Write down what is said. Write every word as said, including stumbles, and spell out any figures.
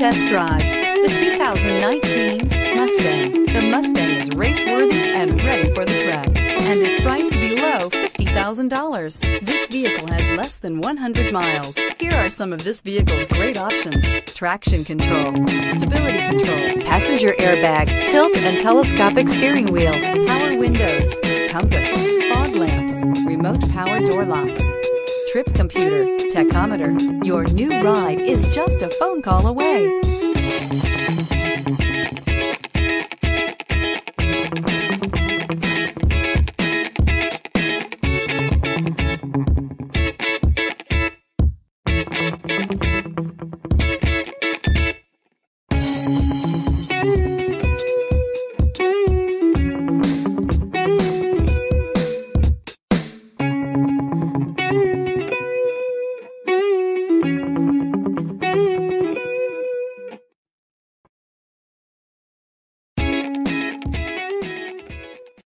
test drive the two thousand nineteen Mustang. The Mustang is race-worthy and ready for the track and is priced below fifty thousand dollars. This vehicle has less than one hundred miles. Here are some of this vehicle's great options: traction control, stability control, passenger airbag, tilt and telescopic steering wheel, power windows, compass, fog lamps, remote power door locks, trip computer, tachometer. Your new ride is just a phone call away.